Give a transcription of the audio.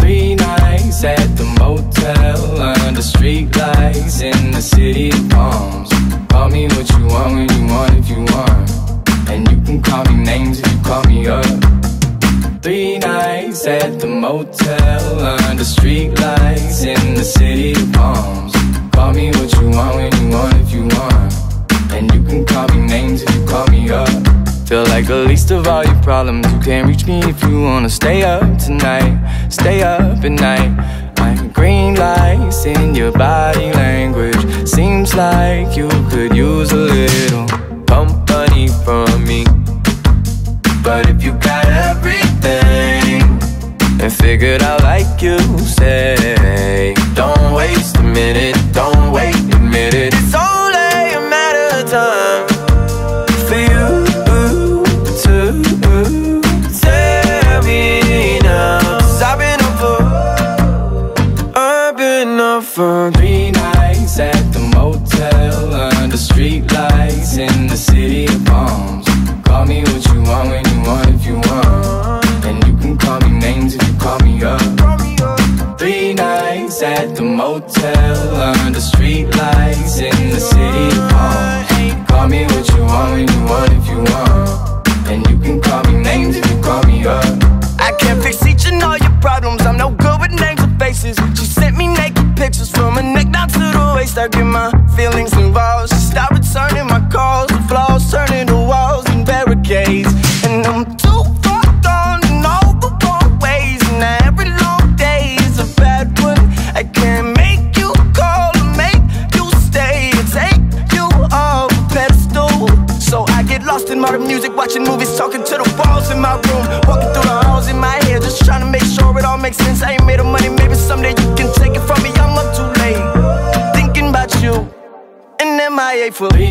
3 nights at the motel under street lights in the city of palms. Call me what you want when you want if you want, and you can call me names if you call me up. 3 nights at the motel under street lights in the city of palms. Call me what you want when you want if you want, and you can call me names if you call me up. Feel like the least of all your problems. You can't reach me if you wanna stay up tonight. Stay up at night. Like green lights in your body language. Seems like you could use a little company from me. But if you got everything and figured out like you say, don't waste a minute, don't wait a minute. It's only a matter of time. For 3 nights at the motel under street lights in the city of palms. Call me what you want when you want if you want, and you can call me names if you call me up. 3 nights at the motel under street lights in the city of palms. Call me what you want when you want if you want, and you can call me names if you call me up. I can't fix each and all your problems. I'm no good with names or faces. She sent me naked pictures from her neck down to the waist. I get my feelings involved. She stopped returning my calls. The flaws turning to walls and barricades. And I'm too far gone in all the wrong ways. And every long day is a bad one. I can't make you call or make you stay. Or take you off a pedestal. So I get lost in modern music, watching movies, talking to the walls in my room, walking through the halls in my head, just trying to make sure it all makes sense. I ain't made of money, maybe someday you can take it from me. I'm up too late, thinking about you, and MIA for me.